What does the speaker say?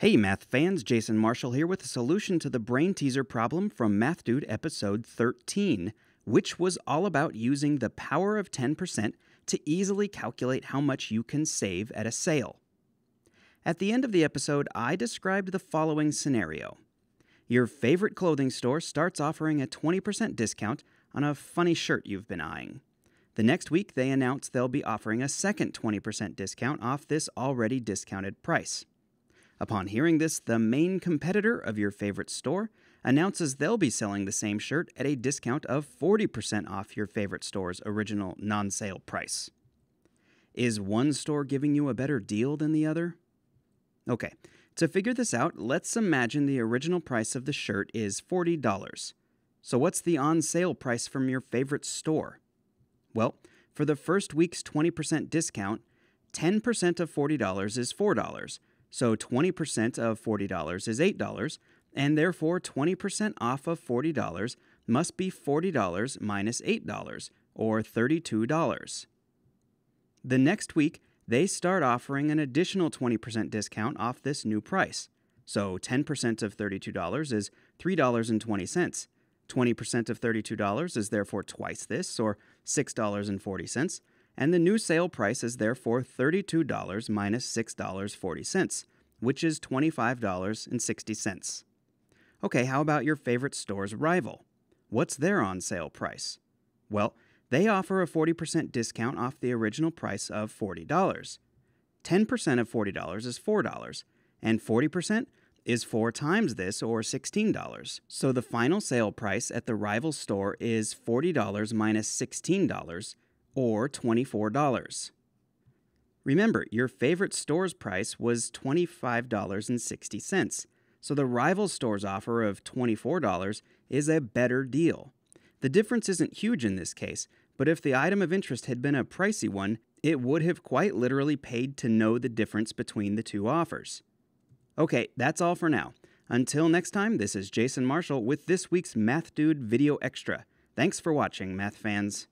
Hey math fans, Jason Marshall here with a solution to the brain teaser problem from Math Dude episode 13, which was all about using the power of 10% to easily calculate how much you can save at a sale. At the end of the episode, I described the following scenario. Your favorite clothing store starts offering a 20% discount on a funny shirt you've been eyeing. The next week, they announce they'll be offering a second 20% discount off this already discounted price. Upon hearing this, the main competitor of your favorite store announces they'll be selling the same shirt at a discount of 40% off your favorite store's original non-sale price. Is one store giving you a better deal than the other? Okay, to figure this out, let's imagine the original price of the shirt is $40. So what's the on-sale price from your favorite store? Well, for the first week's 20% discount, 10% of $40 is $4. So 20% of $40 is $8, and therefore 20% off of $40 must be $40 minus $8, or $32. The next week, they start offering an additional 20% discount off this new price. So 10% of $32 is $3.20. 20% of $32 is therefore twice this, or $6.40. And the new sale price is therefore $32 minus $6.40, which is $25.60. Okay, how about your favorite store's rival? What's their on-sale price? Well, they offer a 40% discount off the original price of $40. 10% of $40 is $4, and 40% is 4 times this, or $16. So the final sale price at the rival store is $40 minus $16, or $24. Remember, your favorite store's price was $25.60, so the rival store's offer of $24 is a better deal. The difference isn't huge in this case, but if the item of interest had been a pricey one, it would have quite literally paid to know the difference between the two offers. Okay, that's all for now. Until next time, this is Jason Marshall with this week's Math Dude video extra. Thanks for watching, math fans.